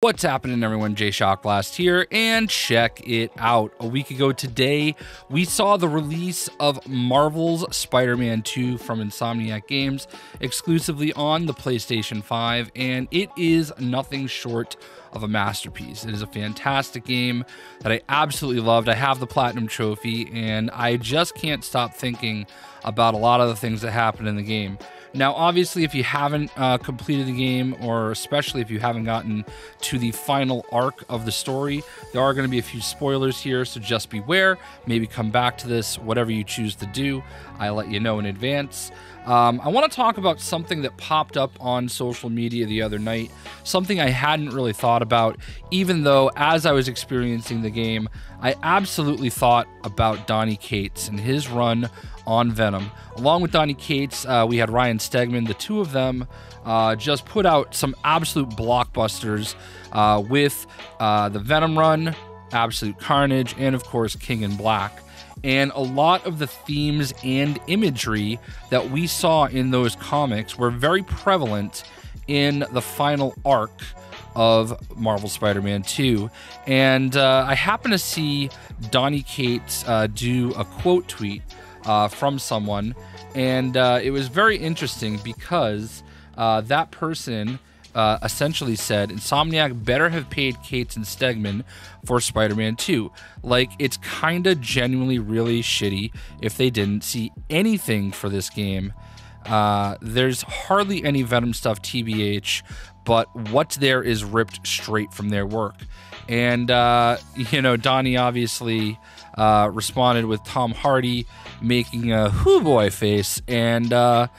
What's happening, everyone? JayShockblast here, and check it out. A week ago today, we saw the release of Marvel's Spider-Man 2 from Insomniac Games exclusively on the PlayStation 5, and it is nothing short of a masterpiece. It is a fantastic game that I absolutely loved. I have the Platinum Trophy, and I just can't stop thinking about a lot of the things that happened in the game. Now, obviously, if you haven't completed the game, or especially if you haven't gotten to the final arc of the story, there are going to be a few spoilers here, so just beware. Maybe come back to this, whatever you choose to do. I let you know in advance. I want to talk about something that popped up on social media the other night, something I hadn't really thought about, even though as I was experiencing the game, I absolutely thought about Donny Cates and his run on Venom. Along with Donny Cates, we had Ryan Stegman. The two of them just put out some absolute blockbusters with the Venom run, Absolute Carnage, and of course, King in Black. And a lot of the themes and imagery that we saw in those comics were very prevalent in the final arc of Marvel's Spider-Man 2. And I happened to see Donny Cates do a quote tweet from someone, and it was very interesting because that person essentially said, "Insomniac better have paid Cates and Stegman for Spider-Man 2. Like, it's kinda genuinely really shitty if they didn't see anything for this game. There's hardly any Venom stuff, TBH, but what's there is ripped straight from their work." And, you know, Donny obviously responded with Tom Hardy making a hoo boy face, and the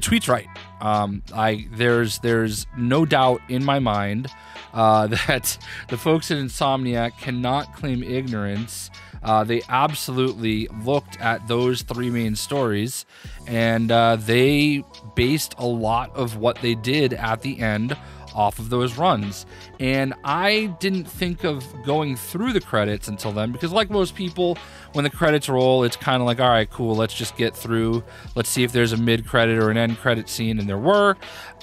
tweet's right. There's no doubt in my mind that the folks at Insomniac cannot claim ignorance. They absolutely looked at those three main stories, and they based a lot of what they did at the end off of those runs. And I didn't think of going through the credits until then, because like most people, when the credits roll, it's kind of like, all right, cool, let's just get through, let's see if there's a mid-credit or an end-credit scene, and there were.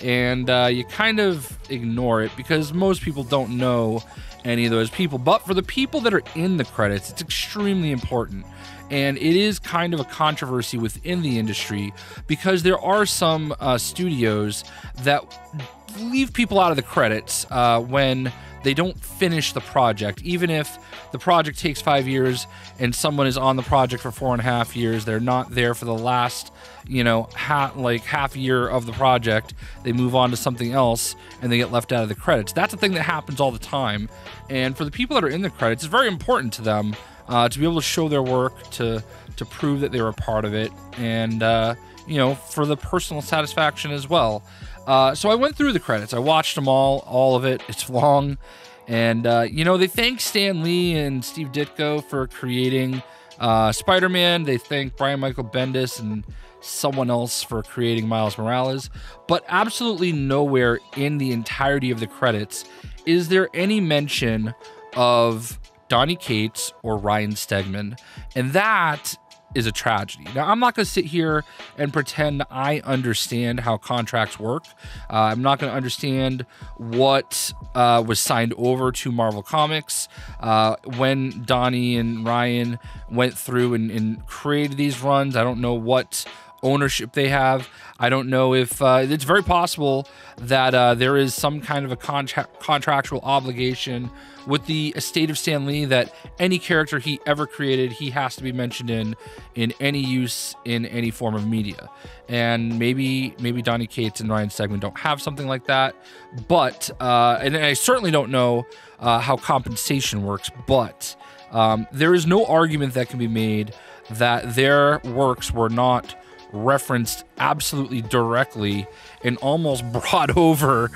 And you kind of ignore it because most people don't know any of those people. But for the people that are in the credits, it's extremely important. And it is kind of a controversy within the industry because there are some studios that leave people out of the credits when they don't finish the project. Even if the project takes 5 years and someone is on the project for 4.5 years, they're not there for the last, you know, half year of the project. They move on to something else and they get left out of the credits. That's a thing that happens all the time. And for the people that are in the credits, it's very important to them to be able to show their work, to prove that they were a part of it, and you know, for the personal satisfaction as well. So I went through the credits. I watched them all of it. It's long. And, you know, they thank Stan Lee and Steve Ditko for creating Spider-Man. They thank Brian Michael Bendis and someone else for creating Miles Morales. But absolutely nowhere in the entirety of the credits is there any mention of Donny Cates or Ryan Stegman. And that is a tragedy. Now, I'm not going to sit here and pretend I understand how contracts work. I'm not going to understand what was signed over to Marvel Comics when Donny and Ryan went through and created these runs. I don't know what ownership they have. I don't know if it's very possible that there is some kind of a contractual obligation with the estate of Stan Lee that any character he ever created, he has to be mentioned in any use in any form of media. And maybe Donny Cates and Ryan Stegman don't have something like that, but and I certainly don't know how compensation works, but there is no argument that can be made that their works were not referenced absolutely directly and almost brought over,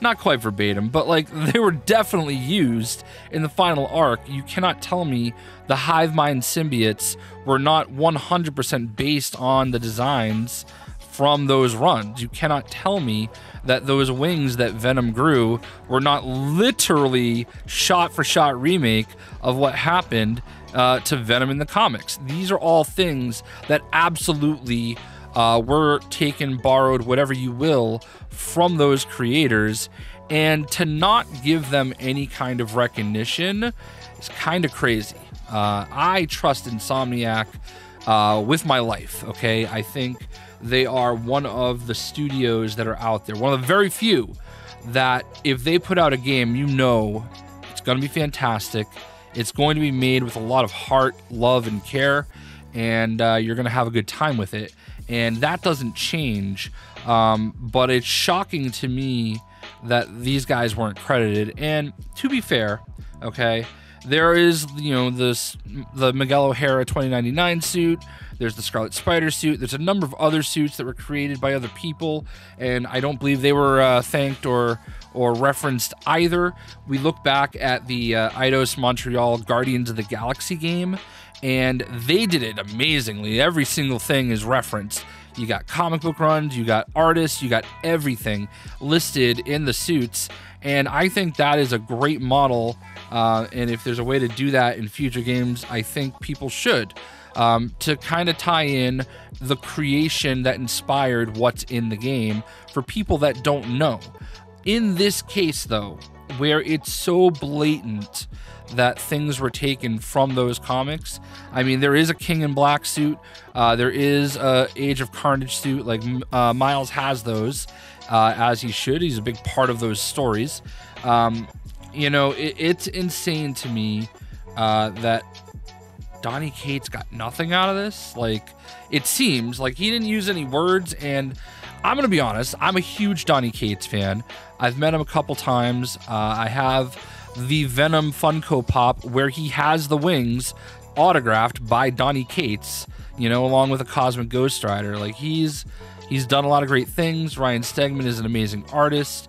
not quite verbatim, but like they were definitely used in the final arc. You cannot tell me the hive mind symbiotes were not 100% based on the designs from those runs. You cannot tell me that those wings that Venom grew were not literally shot for shot remake of what happened to Venom in the comics. These are all things that absolutely were taken, borrowed, whatever you will, from those creators. And to not give them any kind of recognition is kind of crazy. I trust Insomniac with my life, okay? I think they are one of the studios that are out there, one of the very few that if they put out a game, you know it's going to be fantastic. It's going to be made with a lot of heart, love, and care, and you're going to have a good time with it. And that doesn't change, but it's shocking to me that these guys weren't credited. And to be fair, okay, there is, you know, the Miguel O'Hara 2099 suit. There's the Scarlet Spider suit. There's a number of other suits that were created by other people, and I don't believe they were thanked or referenced either. We look back at the Eidos Montreal Guardians of the Galaxy game, and they did it amazingly. Every single thing is referenced. You got comic book runs, you got artists, you got everything listed in the suits. And I think that is a great model. And if there's a way to do that in future games, I think people should, to kind of tie in the creation that inspired what's in the game for people that don't know. In this case, though, where it's so blatant that things were taken from those comics. I mean, there is a King in Black suit. There is a Age of Carnage suit. Like, Miles has those, as he should. He's a big part of those stories. You know, it's insane to me that Donny Cates got nothing out of this. Like, it seems like he didn't use any words. And I'm going to be honest, I'm a huge Donny Cates fan. I've met him a couple times. I have the Venom Funko Pop where he has the wings autographed by Donny Cates, you know, along with a Cosmic Ghost Rider. Like, he's done a lot of great things. Ryan Stegman is an amazing artist.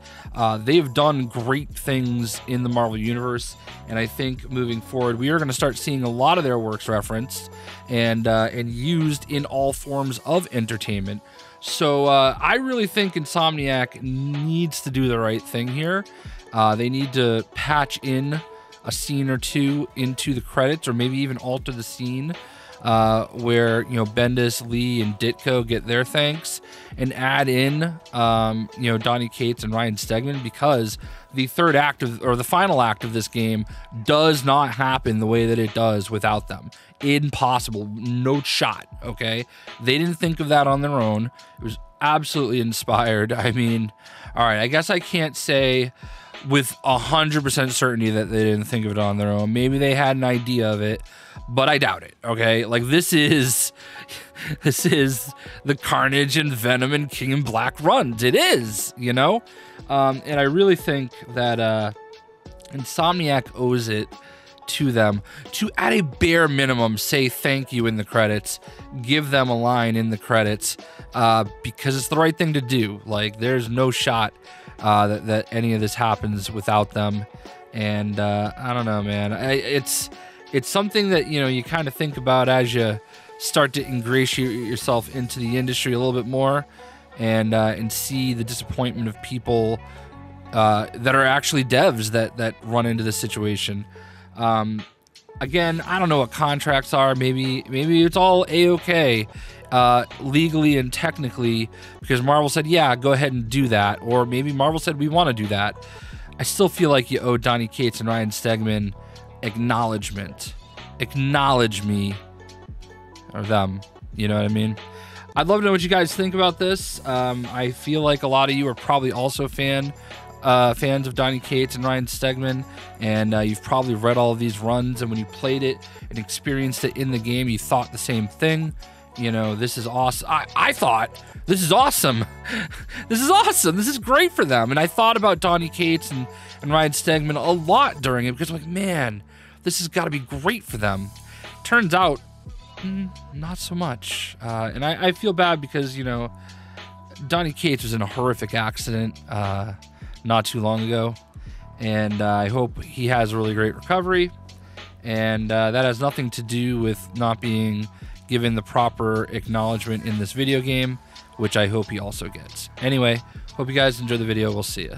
They've done great things in the Marvel Universe, and I think moving forward, we are going to start seeing a lot of their works referenced and used in all forms of entertainment. So I really think Insomniac needs to do the right thing here. They need to patch in a scene or two into the credits, or maybe even alter the scene where, you know, Bendis, Lee, and Ditko get their thanks, and add in, you know, Donny Cates and Ryan Stegman, because the third act of, or the final act of this game does not happen the way that it does without them. Impossible, no shot, okay? They didn't think of that on their own. It was absolutely inspired. I mean, all right, I guess I can't say with 100% certainty that they didn't think of it on their own. Maybe they had an idea of it, but I doubt it, okay? Like, this is the Carnage and Venom and King in Black runs. It is, you know? And I really think that Insomniac owes it to them to, at a bare minimum, say thank you in the credits. Give them a line in the credits because it's the right thing to do. Like, there's no shot that any of this happens without them. And I don't know, man. It's something that, you know, you kind of think about as you start to ingratiate yourself into the industry a little bit more, and see the disappointment of people that are actually devs that run into this situation. Again, I don't know what contracts are. Maybe it's all A-okay legally and technically, because Marvel said, yeah, go ahead and do that. Or maybe Marvel said, we want to do that. I still feel like you owe Donny Cates and Ryan Stegman acknowledgement. Acknowledge me or them, you know what I mean? I'd love to know what you guys think about this. I feel like a lot of you are probably also fans of Donny Cates and Ryan Stegman, and you've probably read all of these runs, and when you played it and experienced it in the game, you thought the same thing. You know, this is awesome. I thought, this is awesome. This is awesome. This is great for them. And I thought about Donny Cates and Ryan Stegman a lot during it, because I'm like, man, this has got to be great for them. Turns out, not so much. And I feel bad because, you know, Donny Cates was in a horrific accident not too long ago. And I hope he has a really great recovery. And that has nothing to do with not being given the proper acknowledgement in this video game, which I hope he also gets. Anyway, hope you guys enjoy the video. We'll see ya.